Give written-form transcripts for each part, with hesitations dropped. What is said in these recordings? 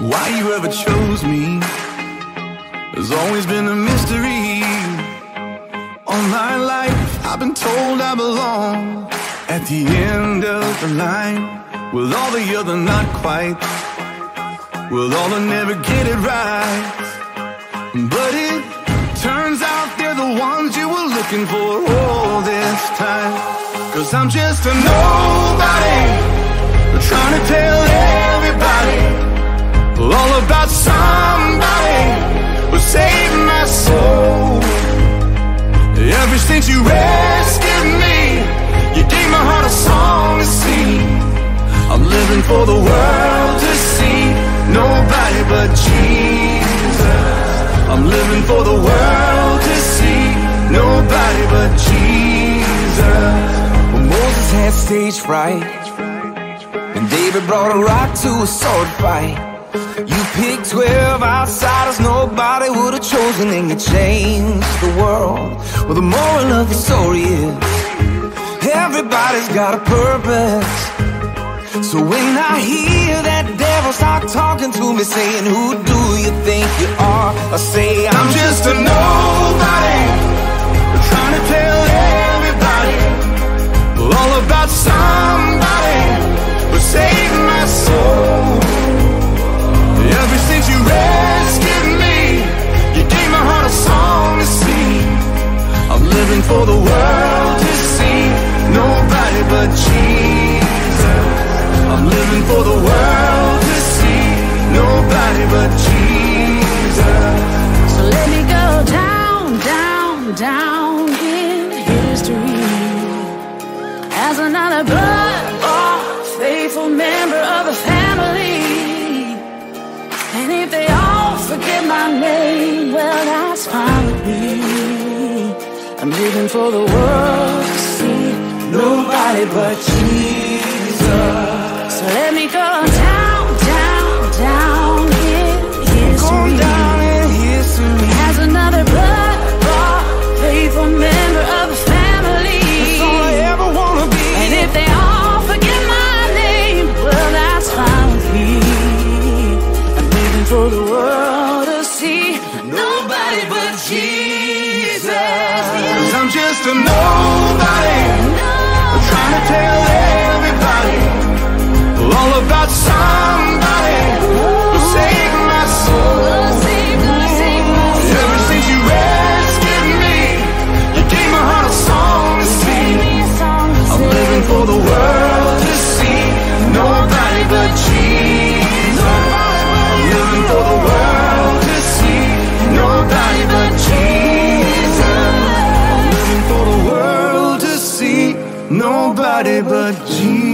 Why you ever chose me has always been a mystery. All my life I've been told I belong at the end of the line, with all the other not quite, with all the never get it right. But it turns out they're the ones you were looking for all this time. 'Cause I'm just a nobody, trying to tell everybody all about somebody who saved my soul. Ever since you rescued me, you gave my heart a song to sing. I'm living for the world to see, nobody but Jesus. I'm living for the world to see, nobody but Jesus. When Moses had stage fright and David brought a rock to a sword fight, you picked 12 outsiders nobody would have chosen, and you changed the world. Well, the moral of the story is everybody's got a purpose. So when I hear that devil start talking to me, saying, who do you think you are? I say, I'm just a nobody, trying to tell everybody all about somebody who saved my soul. Ever since you rescued me, you gave my heart a song to sing. I'm living for the world to see, nobody but Jesus. I'm living for the world to see, nobody but Jesus. So let me go down, down, down in history as another blood-bought, faithful member of the family. And if they all forget my name, well, that's fine with me. I'm living for the world to see, nobody but Jesus. So let me go down, down, down in history, go down in history as another blood-bought, faithful member of the family. That's all I ever wanna be. And if they all forget my name, well, that's fine with me. I'm living for the world to see, nobody but Jesus. 'Cause I'm just a nobody, I'm trying to tell everybody all about somebody who saved my soul. Ever since you rescued me, you gave my heart a song to sing. I'm living for the world to see, nobody but Jesus. I'm living for the world to see, nobody but Jesus. I'm living for the world to see, nobody but Jesus.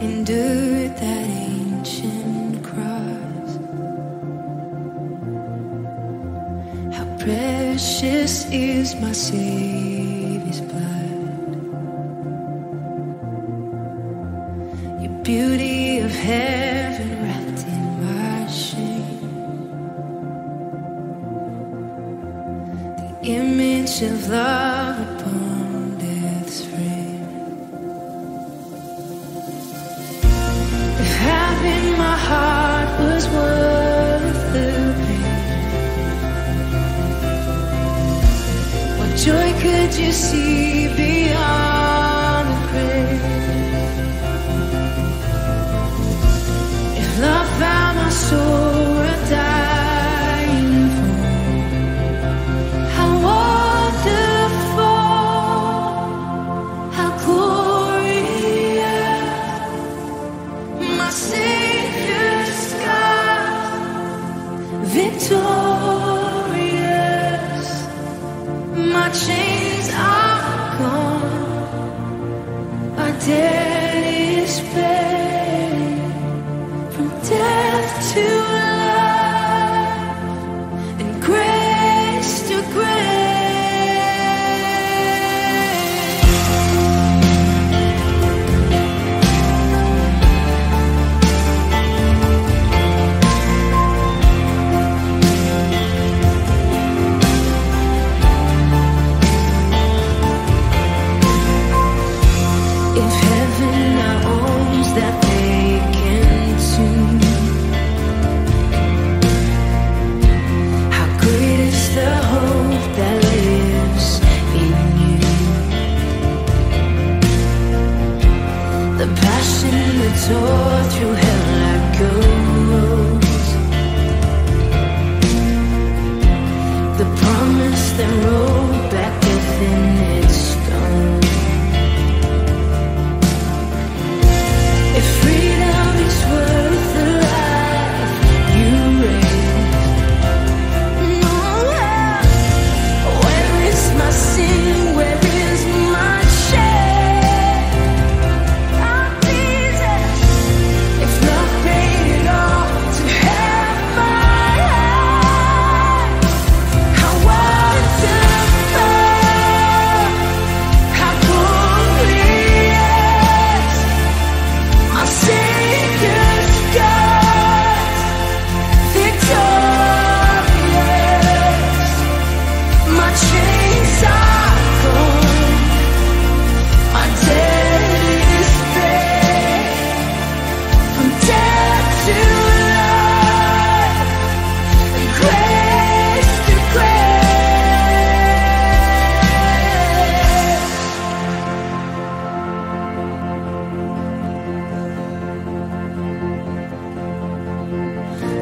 endured that ancient cross. How precious is my Savior's blood. Your beauty of heaven wrapped in my shame. The image of love upon worth the pain. What joy could you see beyond the grave? If love found my soul, I'd die in vain. How wonderful, how glorious, my Savior. Victorious, my chains are gone. My debt is paid. From death to life, and grace to grace. Soar through hell like a rose. The promise that rolled back within its stone. If freedom is worth the life you raised, no, where is my sin? Where is my shame?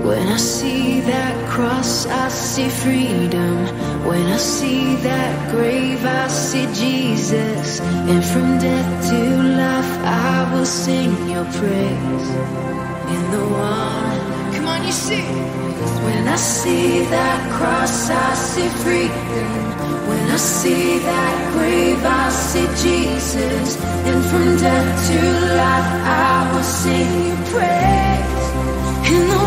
When I see that cross, I see freedom. When I see that grave, I see Jesus. And from death to life, I will sing your praise. In the one, come on, you sing. When I see that cross, I see freedom. When I see that grave, I see Jesus. And from death to life, I will sing your praise. In the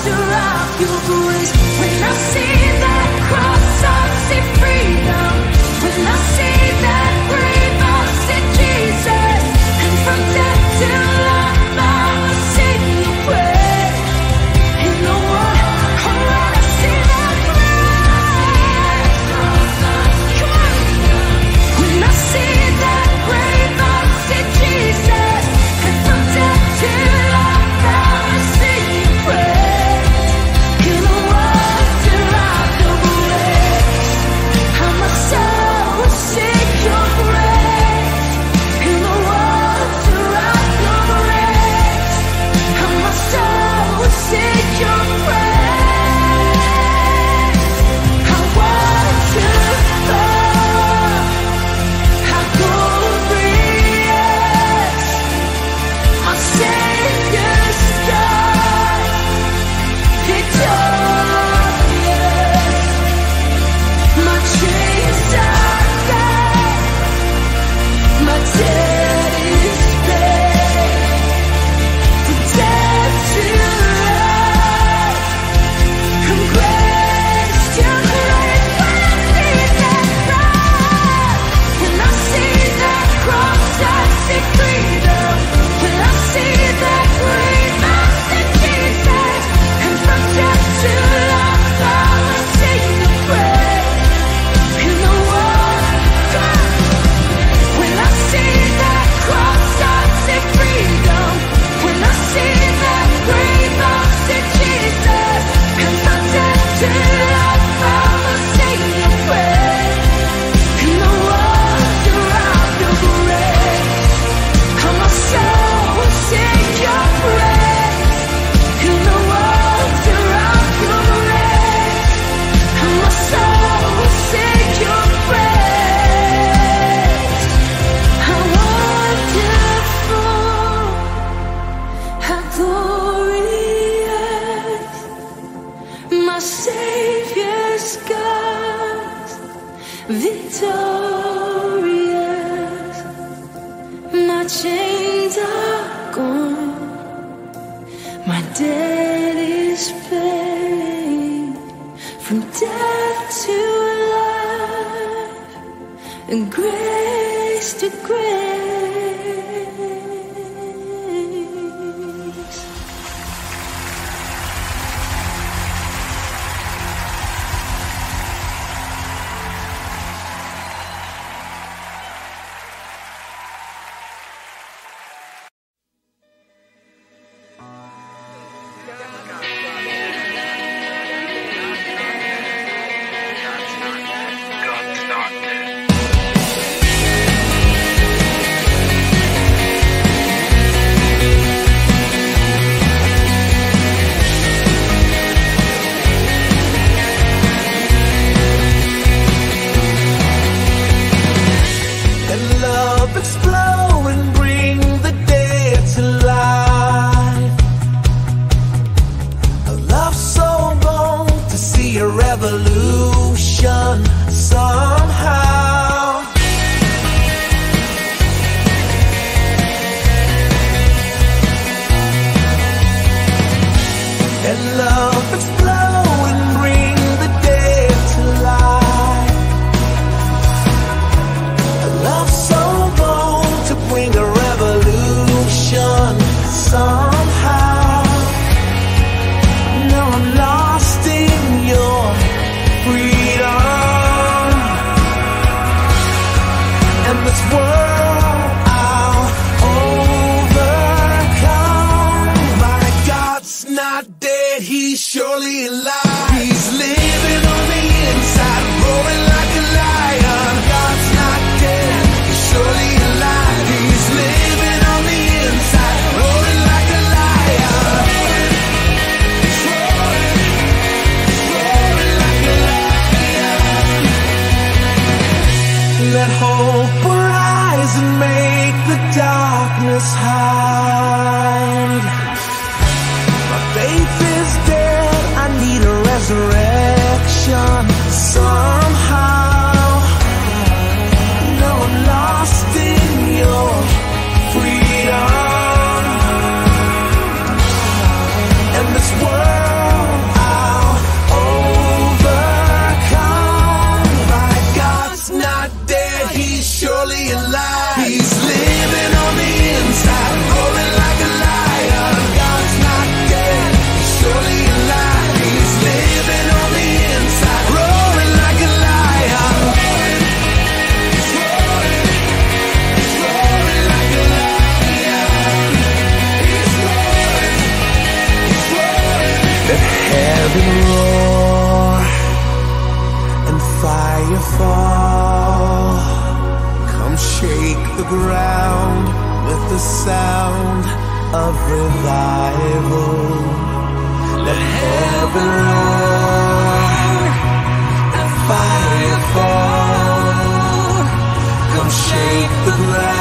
to rock your voice. When I see that cross, I see freedom. When I see that grave, I see Jesus. And from death to life, I will sing your praise. In the world, I want to see that grave. Come on. When I see that grave, I see Jesus. And from death to chains are gone. My debt is paid. From death to life, and grace to grace. Shake the ground.